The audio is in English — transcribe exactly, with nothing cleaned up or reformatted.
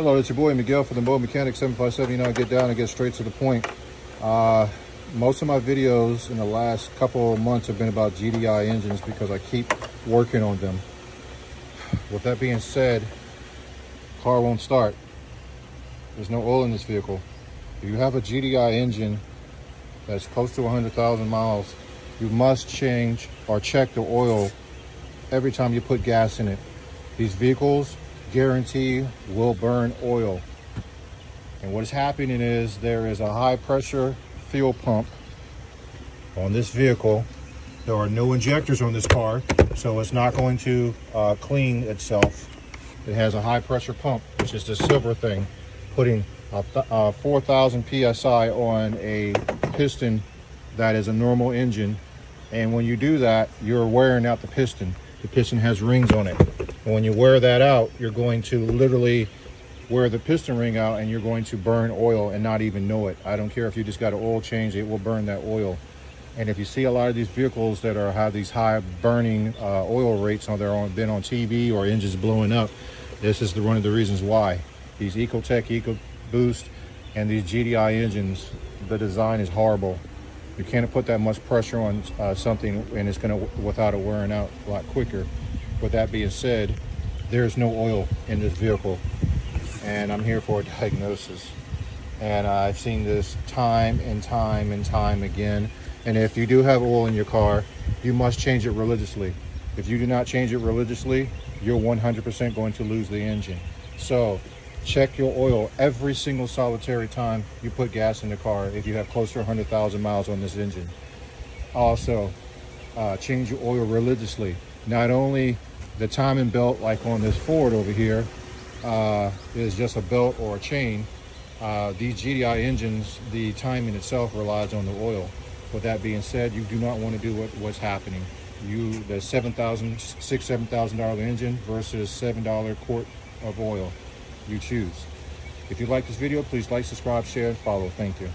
Hello, it's your boy Miguel for The Mobile Mechanic seven five seven. You know, I get down and get straight to the point. Uh, most of my videos in the last couple of months have been about G D I engines because I keep working on them. With that being said, car won't start. There's no oil in this vehicle. If you have a G D I engine that's close to one hundred thousand miles, you must change or check the oil every time you put gas in it. These vehicles guarantee will burn oil. And what is happening is there is a high pressure fuel pump on this vehicle. There are no injectors on this car, so it's not going to uh, clean itself. It has a high pressure pump, which is the silver thing, putting uh, uh, four thousand P S I on a piston that is a normal engine. And when you do that, you're wearing out the piston. The piston has rings on it. And when you wear that out, you're going to literally wear the piston ring out and you're going to burn oil and not even know it. I don't care if you just got an oil change, it will burn that oil. And if you see a lot of these vehicles that are have these high burning uh, oil rates on their own, been on T V or engines blowing up, this is the, one of the reasons why. These EcoTech, EcoBoost, and these G D I engines, the design is horrible. You can't put that much pressure on uh, something and it's gonna, without it wearing out a lot quicker. With that being said, there's no oil in this vehicle and I'm here for a diagnosis. And uh, I've seen this time and time and time again. And if you do have oil in your car, you must change it religiously. If you do not change it religiously, you're one hundred percent going to lose the engine. So check your oil every single solitary time you put gas in the car if you have close to one hundred thousand miles on this engine. Also, uh, change your oil religiously. Not only the timing belt, like on this Ford over here, uh, is just a belt or a chain. Uh, these G D I engines, the timing itself relies on the oil. With that being said, you do not want to do what, what's happening. You, the seven thousand, six, seven thousand dollar engine versus seven dollar quart of oil. You choose. If you like this video, please like, subscribe, share, and follow. Thank you.